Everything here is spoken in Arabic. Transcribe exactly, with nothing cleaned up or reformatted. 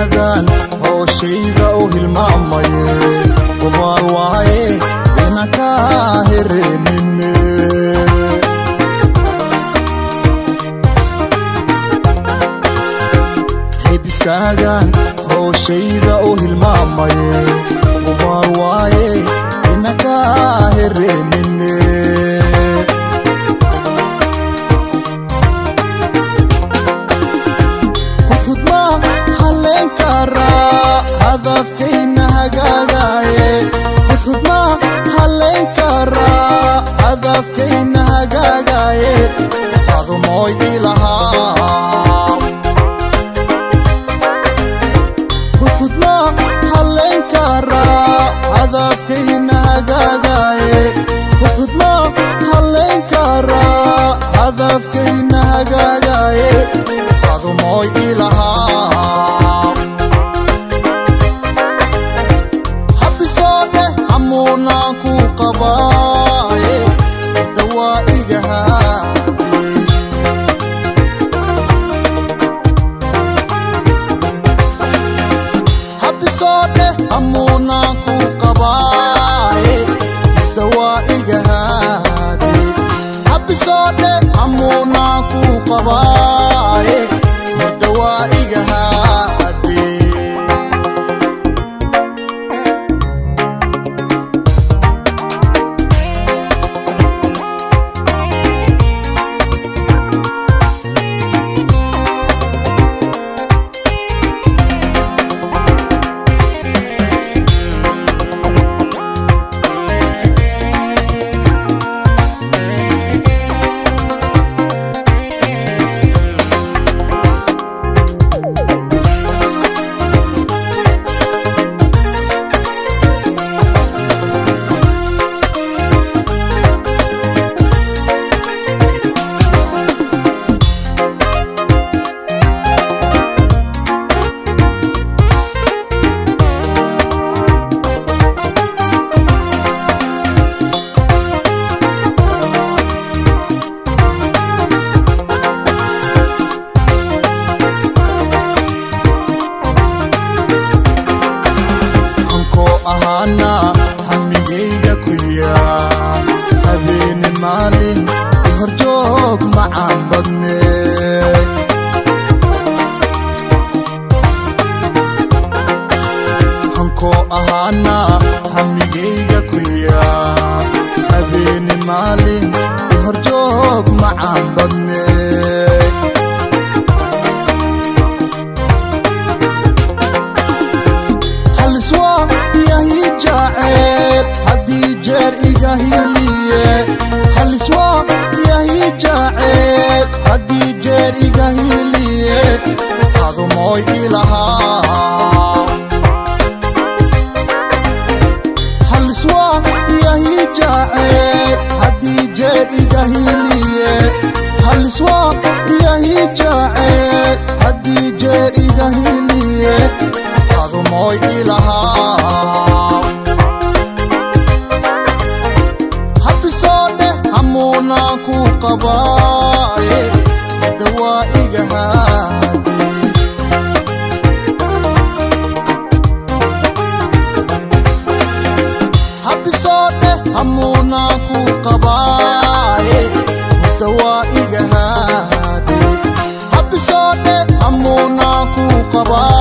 العذان هو الشي ذوه المعمي وبار وعي المكاهر مني حبس كاغان هو الشي ذوه المعمي وبار وعي المكاهر مني Bye.